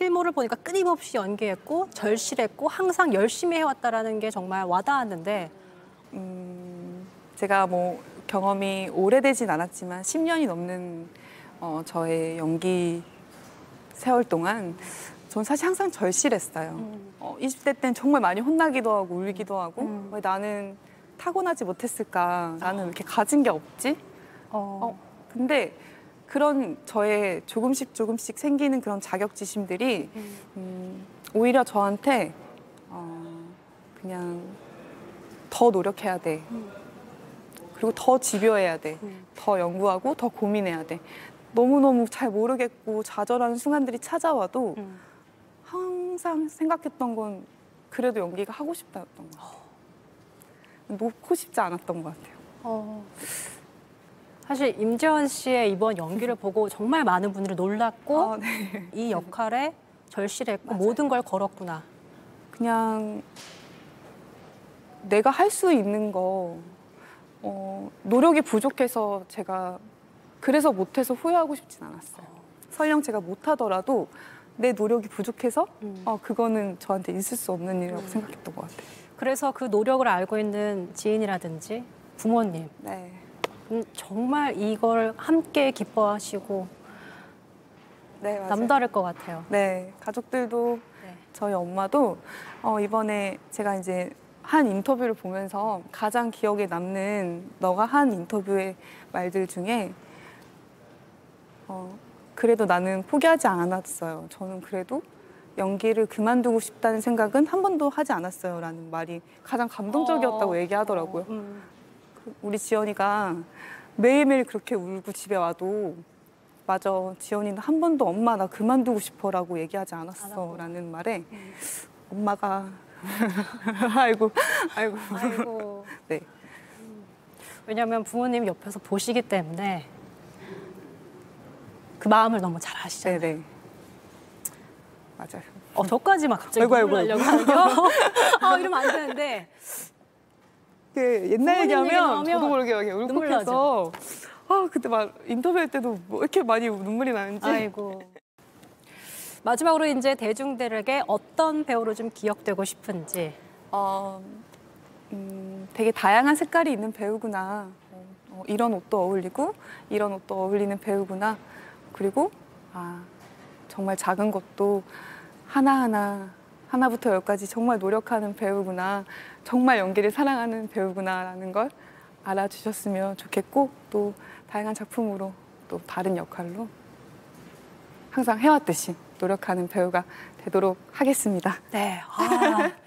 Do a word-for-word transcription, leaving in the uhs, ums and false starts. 필모를 보니까 끊임없이 연기했고 절실했고 항상 열심히 해왔다라는 게 정말 와닿았는데 음, 제가 뭐 경험이 오래되진 않았지만 십 년이 넘는 어, 저의 연기 세월 동안 전 사실 항상 절실했어요. 음. 어, 이십 대 때는 정말 많이 혼나기도 하고 울기도 하고 음. 왜 나는 타고나지 못했을까? 나는 왜 이렇게 가진 게 없지? 어. 어, 근데 그런 저의 조금씩 조금씩 생기는 그런 자격지심들이 음. 음, 오히려 저한테 어, 그냥 더 노력해야 돼. 음. 그리고 더 집요해야 돼. 음. 더 연구하고 더 고민해야 돼. 너무너무 잘 모르겠고 좌절하는 순간들이 찾아와도 음. 항상 생각했던 건 그래도 연기가 하고 싶다였던 것 같아요. 놓고 싶지 않았던 것 같아요. 어... 사실 임지연 씨의 이번 연기를 보고 정말 많은 분들이 놀랐고 아, 네. 이 역할에 절실했고 맞아요. 모든 걸 걸었구나. 그냥 내가 할 수 있는 거 어, 노력이 부족해서 제가 그래서 못해서 후회하고 싶진 않았어요. 어. 설령 제가 못하더라도 내 노력이 부족해서 음. 어, 그거는 저한테 있을 수 없는 일이라고 음. 생각했던 것 같아요. 그래서 그 노력을 알고 있는 지인이라든지 부모님 네. 정말 이걸 함께 기뻐하시고 네, 맞아요. 남다를 것 같아요. 네, 가족들도 네. 저희 엄마도 어, 이번에 제가 이제 한 인터뷰를 보면서 가장 기억에 남는 너가 한 인터뷰의 말들 중에 어, 그래도 나는 포기하지 않았어요. 저는 그래도 연기를 그만두고 싶다는 생각은 한 번도 하지 않았어요 라는 말이 가장 감동적이었다고 어, 얘기하더라고요. 어, 음. 우리 지연이가 매일매일 그렇게 울고 집에 와도 맞아, 지연이는 한 번도 엄마 나 그만두고 싶어 라고 얘기하지 않았어 라는 말에 음. 엄마가 아이고 아이고, 아이고. 네. 음. 왜냐하면 부모님 옆에서 보시기 때문에 그 마음을 너무 잘 아시잖아요. 네네. 맞아요. 어, 저까지 막 갑자기 아이고, 아이고. 아, 이러면 안 되는데. 그 옛날 얘기하면 저도 모르게 막 울컥해서 아, 그때 막 인터뷰할 때도 뭐 이렇게 많이 눈물이 나는지. 아이고. 마지막으로 이제 대중들에게 어떤 배우로 좀 기억되고 싶은지. 어, 음, 되게 다양한 색깔이 있는 배우구나. 어, 이런 옷도 어울리고 이런 옷도 어울리는 배우구나. 그리고 아. 정말 작은 것도 하나하나, 하나부터 열까지 정말 노력하는 배우구나, 정말 연기를 사랑하는 배우구나라는 걸 알아주셨으면 좋겠고 또 다양한 작품으로 또 다른 역할로 항상 해왔듯이 노력하는 배우가 되도록 하겠습니다. 네, 아,